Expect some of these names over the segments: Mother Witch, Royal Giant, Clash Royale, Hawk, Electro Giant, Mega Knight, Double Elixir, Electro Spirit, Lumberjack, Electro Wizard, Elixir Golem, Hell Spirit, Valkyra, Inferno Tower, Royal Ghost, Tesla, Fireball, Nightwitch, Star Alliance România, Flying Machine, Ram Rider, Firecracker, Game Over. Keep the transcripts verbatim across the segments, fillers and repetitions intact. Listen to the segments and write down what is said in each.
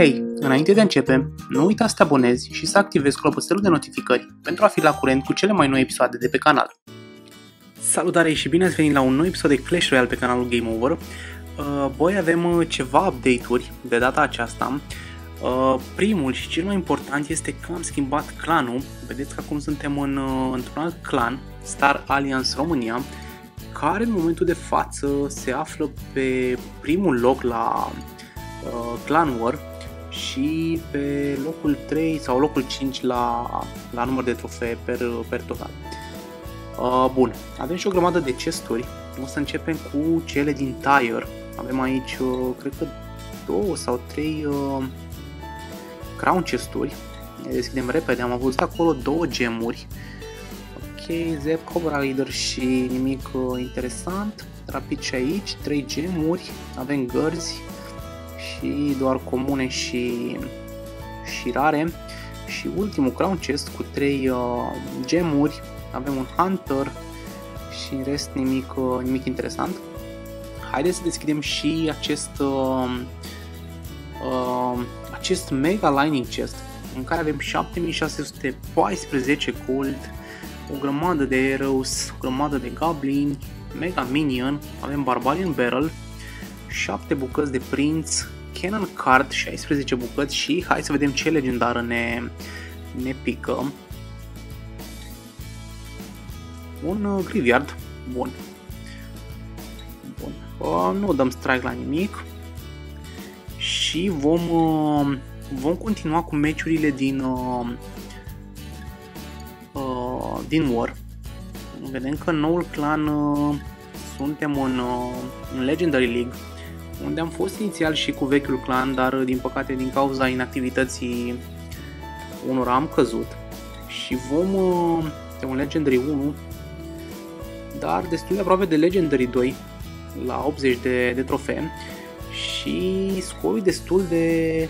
Hei, înainte de a începe, nu uita să te abonezi și să activezi clopoțelul de notificări pentru a fi la curent cu cele mai noi episoade de pe canal. Salutare și bine ați venit la un nou episod de Clash Royale pe canalul Game Over. Băi, avem ceva update-uri de data aceasta. Primul și cel mai important este că am schimbat clanul. Vedeți că acum suntem în, într-un alt clan, Star Alliance România, care în momentul de față se află pe primul loc la uh, Clan War și pe locul trei sau locul cinci la, la număr de trofee per, per total. Uh, bun, avem și o grămadă de chesturi. O să începem cu cele din Tire. Avem aici, uh, cred că două sau trei uh, crown chesturi. Ne deschidem repede, am avut acolo două gemuri. Zep, Cobra Rider și nimic uh, interesant. Rapid și aici, trei gemuri, avem gărzi și doar comune și, și rare. Și ultimul crown chest cu trei uh, gemuri, avem un hunter și în rest nimic, uh, nimic interesant. Haideți să deschidem și acest, uh, uh, acest mega lining chest în care avem șapte mii șase sute paisprezece gold, o grămadă de heroes, o grămadă de goblin, mega minion, avem barbarian barrel, șapte bucăți de prinț, cannon card, șaisprezece bucăți și hai să vedem ce legendară ne, ne pică. Un graveyard, bun. Bun. Nu dăm strike la nimic și vom, vom continua cu meciurile din... din War. Vedem că în noul clan uh, suntem în, uh, în Legendary League, unde am fost inițial și cu vechiul clan, dar din păcate din cauza inactivității unora am căzut și vom uh, de un Legendary unu, dar destul de aproape de Legendary doi la optzeci de, de trofee și scorul destul de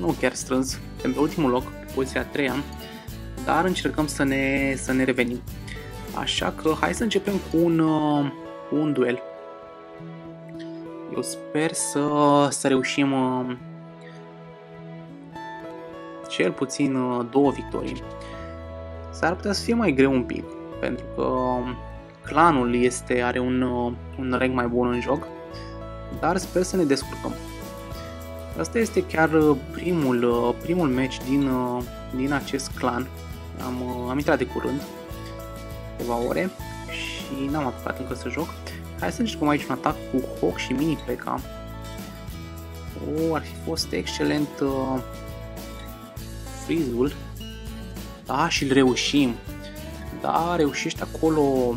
nu chiar strâns, suntem pe ultimul loc, pe poziția a treia, dar încercăm să ne, să ne revenim. Așa că hai să începem cu un, uh, un duel. Eu sper să, să reușim uh, cel puțin uh, două victorii. S-ar putea să fie mai greu un pic, pentru că uh, clanul este, are un, uh, un rank mai bun în joc, dar sper să ne descurcăm. Asta este chiar primul, uh, primul match din, uh, din acest clan. Am, am intrat de curând, câteva ore, și n-am apucat încă să joc. Hai să încercăm aici un atac cu Hawk și Mini P K. O, ar fi fost excelent uh, freeze-ul. Da, și-l reușim. Da, reușește acolo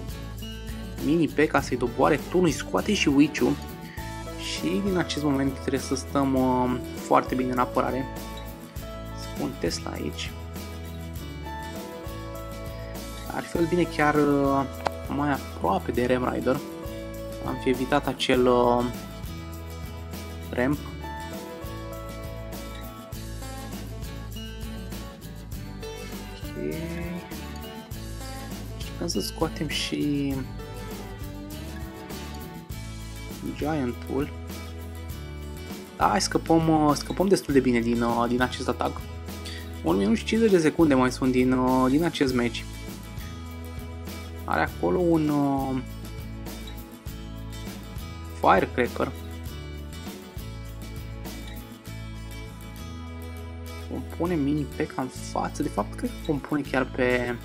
Mini P K să-i doboare turnul, îi scoate și Witch-ul. Și din acest moment trebuie să stăm uh, foarte bine în apărare. Să pun Tesla aici. Ar fi bine chiar mai aproape de Ram Rider. Am fi evitat acel uh, ramp. Ok. Încercăm să scoatem și Giant-ul. Da, scăpăm, uh, scăpăm destul de bine din, uh, din acest atac. un minut și cincizeci de secunde mai sunt din, uh, din acest match. Are acolo un uh, Firecracker. Vom pune Mini P K în față. De fapt, cred că vom pune chiar pe,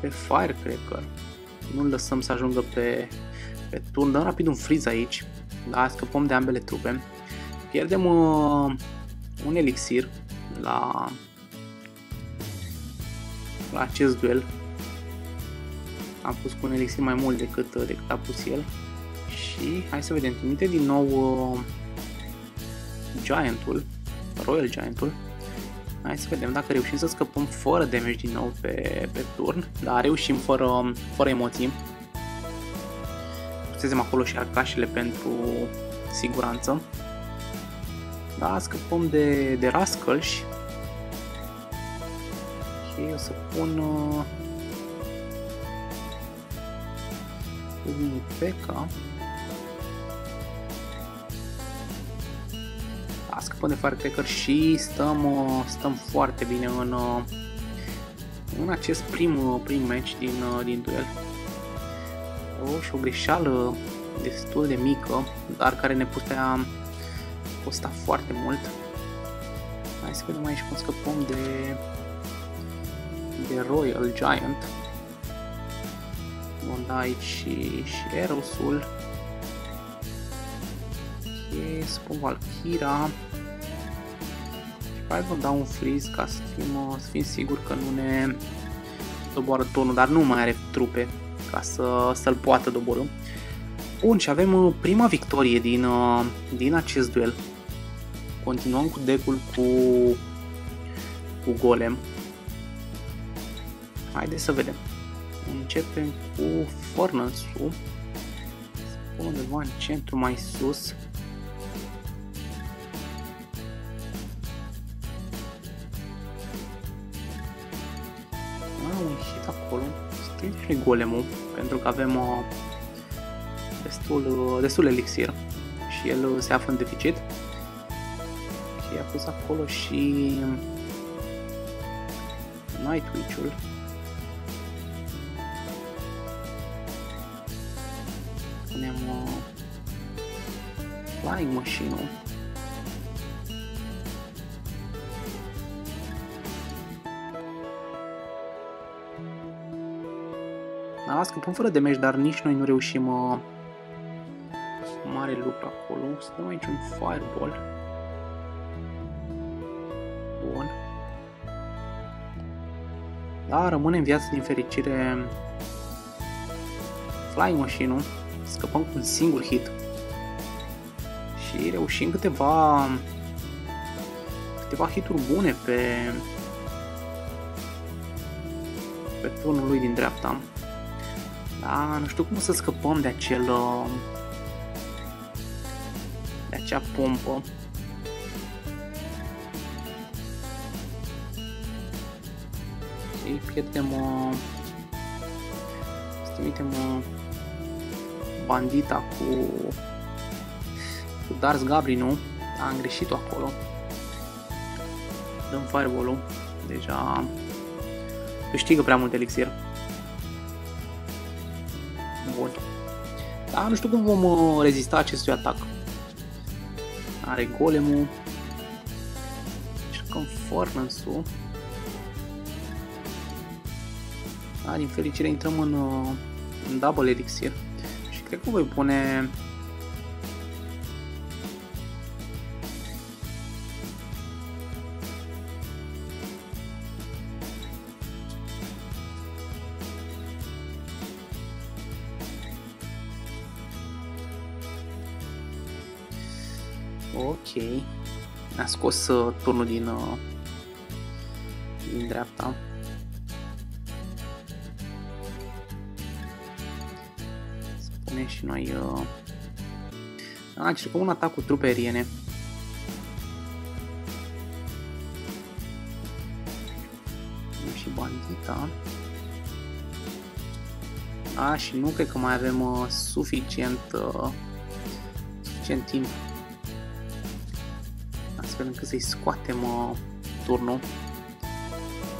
pe Firecracker. Nu-l lăsăm să ajungă pe, pe turn. Dăm rapid un freeze aici. Da, scăpăm de ambele trupe. Pierdem uh, un elixir la, la acest duel. Am pus cu un elixir mai mult decât, decât a pus el. Și hai să vedem, trimite din nou uh, Giant-ul, Royal Giant-ul. Hai să vedem dacă reușim să scăpăm fără damage din nou pe, pe turn. Dar reușim fără, fără emoții. Pusesem acolo și arcașele pentru siguranță. Da, scăpăm de, de rascălși. Ok, o să pun... Uh, Mini P K. dispune Firecracker și stăm, stăm foarte bine în, în acest prim, prim match din, din duel. O, și o greșeală destul de mică, dar care ne putea costa foarte mult. Hai să vedem aici cum scăpăm de, de Royal Giant. Vom da aici și, și Eros-ul. Yes, cu Valkyra. Și pe aia vom da un freeze ca să fim, să fim siguri că nu ne doboară tonul, dar nu mai are trupe ca să, să-l poată doborâ. Bun, și avem prima victorie din, din acest duel. Continuăm cu deck-ul cu, cu Golem. Haideți să vedem. Începem cu Furnace-ul. Să pun undeva în centru mai sus. Am un hit acolo. Strâng și Golem-ul, pentru că avem destul, destul elixir și el se află în deficit. I-a pus acolo și Nightwitch-ul. Punem uh, Flying Machine-ul. Da, scăpăm fără de meci, dar nici noi nu reușim uh, mare lucru acolo. Să dăm aici un Fireball. Bun. Da, rămâne în viață din fericire Flying Machine-ul. Scăpăm cu un singur hit și reușim câteva câteva hituri bune pe pe turnul lui din dreapta. Da, nu știu cum o să scăpăm de acel de acea pompă. Pierdem o... Să trimitem o... bandita cu... cu Dars Gabrinu. Am greșit-o acolo. Dăm Fireball-ul. Deja... câștigă prea mult elixir. Bun. Dar nu știu cum vom rezista acestui atac. Are Golem-ul. Încercăm Fornance-ul. Da, din fericire intrăm în, în Double Elixir și cred că voi pune ok, a scos uh, turnul din, uh, din dreapta. Și noi uh... a, încercăm un atac cu trupe aeriene. Și bandita. A, și nu cred că mai avem uh, suficient uh, suficient timp astfel încât să-i scoatem uh, turnul.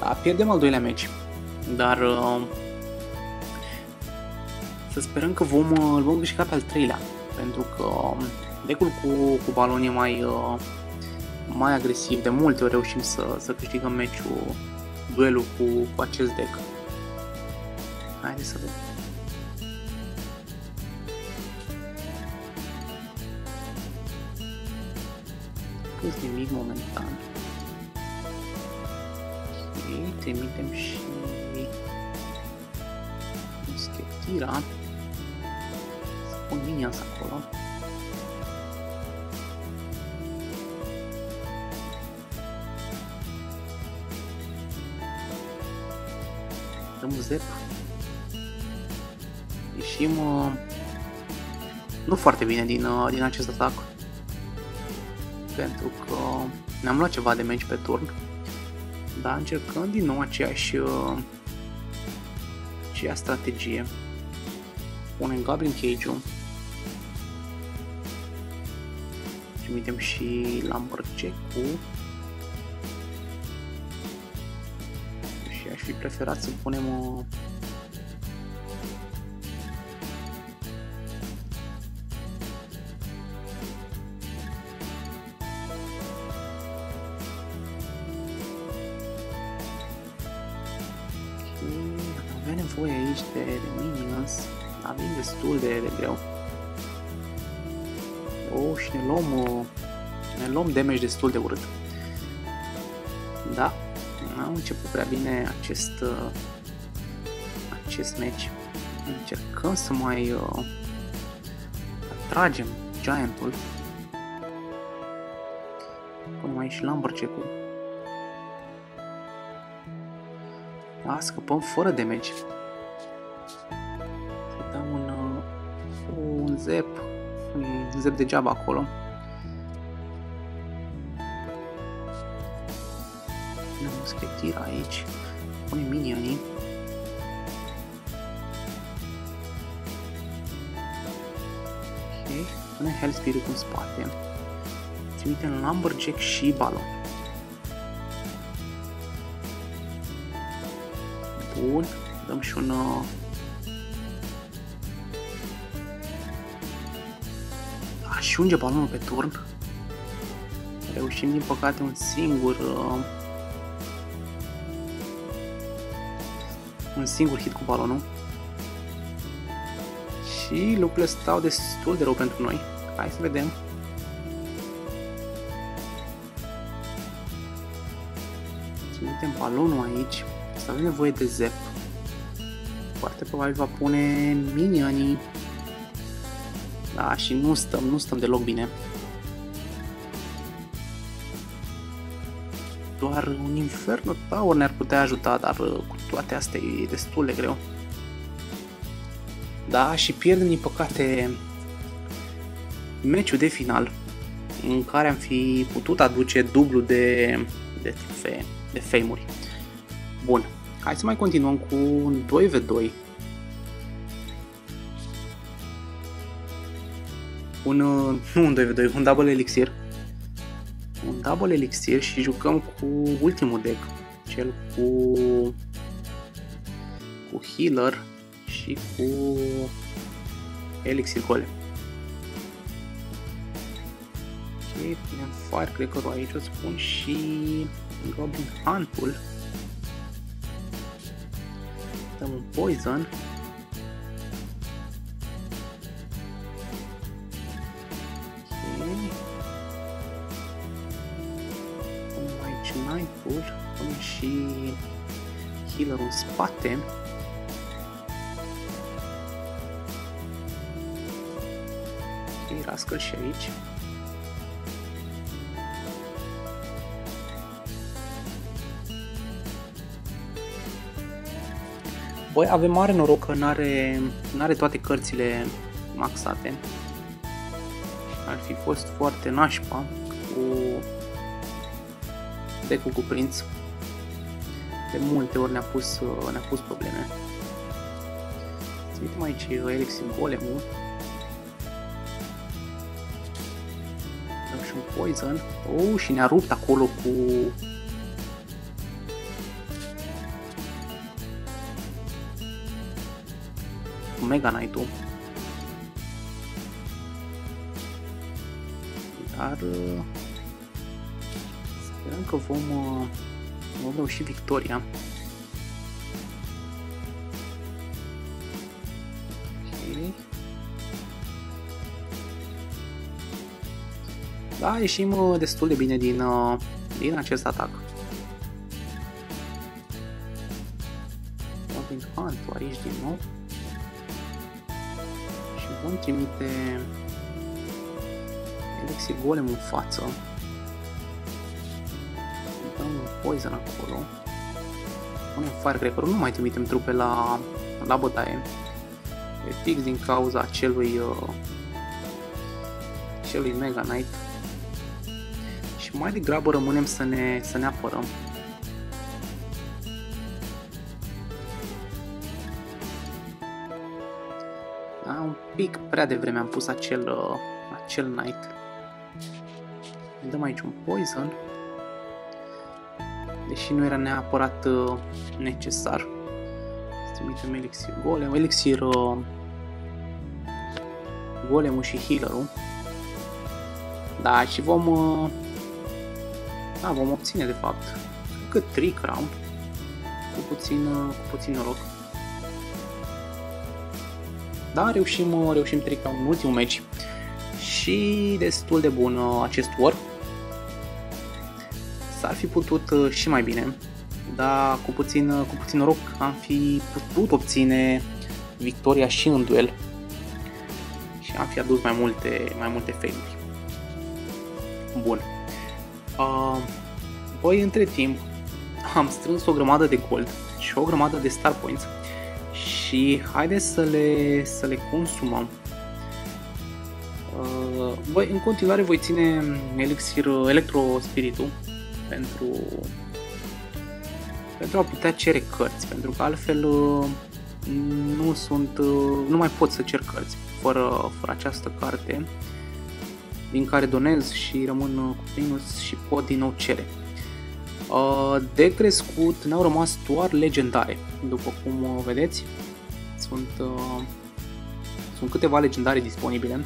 Da, pierdem al doilea meci, dar uh, să sperăm că vom, îl vom câștiga pe al treilea, pentru că decul cu, cu balon e mai, mai agresiv. De multe ori reușim să, să câștigăm meciul, duelul cu, cu acest dec. Haideți să vedem. Câți nimic momentan. Okay, trimitem și Scheptira. Pun linia asta acolo. Dăm un zep. Ieșim uh, nu foarte bine din, uh, din acest atac, pentru că ne-am luat ceva de meci pe turn. Dar încercăm din nou aceeași uh, aceea strategie. Punem Goblin Cage-ul. Și trimitem și Lumberjack-ul. Și aș fi preferat să punem o... Avem nevoie aici de, de minions, avem destul de, de greu. Oh, și ne luăm, ne luăm damage destul de urât. Da, am început prea bine acest, acest match. Încercăm să mai uh, atragem Giant-ul. Până mai și Lumberjack-ul. Da, scăpăm fără damage. Să dăm un, uh, un zep, un zep degeaba acolo. Ne muschetira aici, punem minionii. Ok, punem Hell Spirit în spate. Trimitem Lumberjack și balon. Bun, dăm și un uh, ajunge balonul pe turn. Reușim din păcate un singur uh, un singur hit cu balonul. Și lucrurile stau destul de rău pentru noi. Hai să vedem. Ținetem balonul aici. Să avem nevoie de zep. Foarte probabil va pune minionii. Da, și nu stăm, nu stăm deloc bine. Doar un Inferno Tower ne-ar putea ajuta, dar cu toate astea e destul de greu. Da, și pierdem din păcate meciul de final, în care am fi putut aduce dublu de, de, trofee, de fame-uri. Bun, hai să mai continuăm cu un doi v doi. Un, nu un doi v doi, un Double Elixir. Un Double Elixir și jucăm cu ultimul deck. Cel cu... cu Healer și cu Elixir Golem. Ok, punem Firecracker-ul aici, o spun, și Goblin Hunt-ul. Dăm un poison. Okay. Punem aici Nightwitch, punem și healer-ul în spate. Ok, rascăl și aici. Băi, avem mare noroc că n-are n-are toate cărțile maxate. Ar fi fost foarte nașpa cu deck-ul cu prinț. De multe ori ne-a pus, ne-a pus probleme. Să uităm aici Elixir Golem-ul. Dăm și un poison. Oh, și ne-a rupt acolo cu... Mega Knight-ul. Dar sperăm că vom, vom reuși victoria. Okay. Da, ieșim destul de bine din, din acest atac. Loving Hunt-ul aici din nou. Vom trimite Elixir Golem în față. Dăm un poison acolo. Punem Firecracker, nu mai trimitem trupe la, la bătaie. E fix din cauza acelui, uh, acelui Mega Knight. Și mai degrabă rămânem să ne, să ne apărăm. Pic prea devreme am pus acel, uh, acel Knight. Ne dăm aici un poison, deși nu era neapărat uh, necesar. Să trimitem Elixir Golem, Elixir uh, Golemul și Healerul. Da, și vom uh, da, vom obține de fapt cât trei crown cu puțin, uh, cu puțin noroc. Da, reușim, uh, reușim trei crown în ultimul meci. Și destul de bun uh, acest war. S-ar fi putut uh, și mai bine, dar cu puțin, uh, cu puțin noroc am fi putut obține victoria și în duel și am fi adus mai multe, mai multe failuri. Bun. Uh, voi între timp am strâns o grămadă de gold și o grămadă de star points și haideți să le, să le consumăm. Uh, voi, în continuare voi ține elixir Electro Spiritul pentru, pentru a putea cere cărți, pentru că altfel uh, nu sunt uh, nu mai pot să cer cărți fără, fără această carte din care donez și rămân uh, cu minus și pot din nou cere. Uh, de crescut ne-au rămas doar legendare, după cum uh, vedeți sunt, uh, sunt câteva legendare disponibile.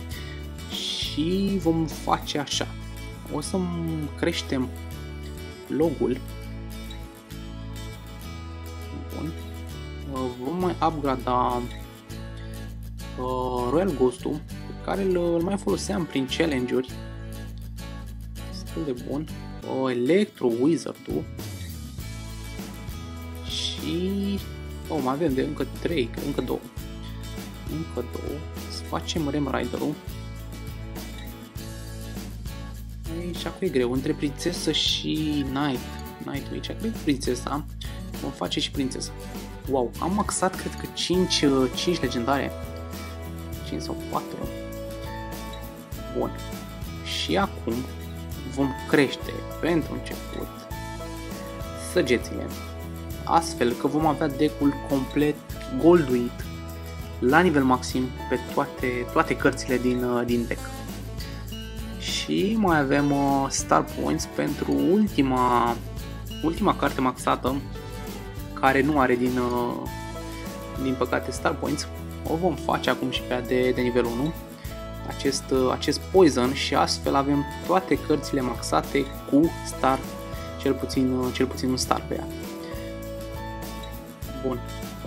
Și vom face așa, o să creștem logul, bun, vom mai upgrada uh, Royal Ghost-ul, pe care îl mai foloseam prin challenge-uri, destul de bun, uh, Electro Wizard-ul și oh, mai avem de încă trei, încă două, încă două, să facem Ram Rider-ul. Și acum e greu, între prințesă și Night, Nightwitch, acum e prințesa, vom face și prințesa. Wow, am maxat cred că cinci, cinci legendare, cinci sau patru. Bun, și acum vom crește pentru început săgețile, astfel că vom avea deck-ul complet golduit la nivel maxim pe toate, toate cărțile din, din deck. Și mai avem uh, Star Points pentru ultima, ultima carte maxată, care nu are din, uh, din păcate Star Points. O vom face acum și pe a de, de nivel unu, acest, uh, acest Poison, și astfel avem toate cărțile maxate cu Star, cel puțin, uh, cel puțin un Star pe ea. Bun.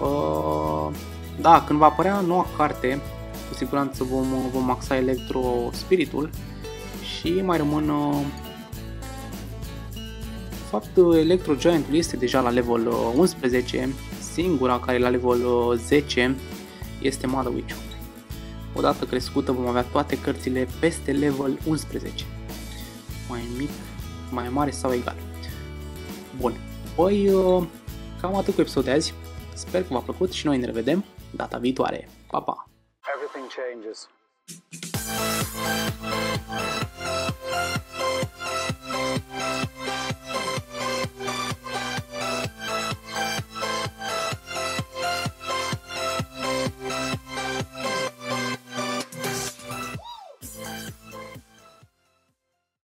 Uh, da, când va apărea noua carte, cu siguranță vom, vom maxa Electro Spiritul. Și mai rămân, de fapt, Electro Giant-ul este deja la level unsprezece, singura care la level zece este Mother Witch. Odată crescută vom avea toate cărțile peste level unsprezece, mai mic, mai mare sau egal. Bun, păi cam atât cu episodul de azi, sper că v-a plăcut și noi ne revedem data viitoare. Pa, pa!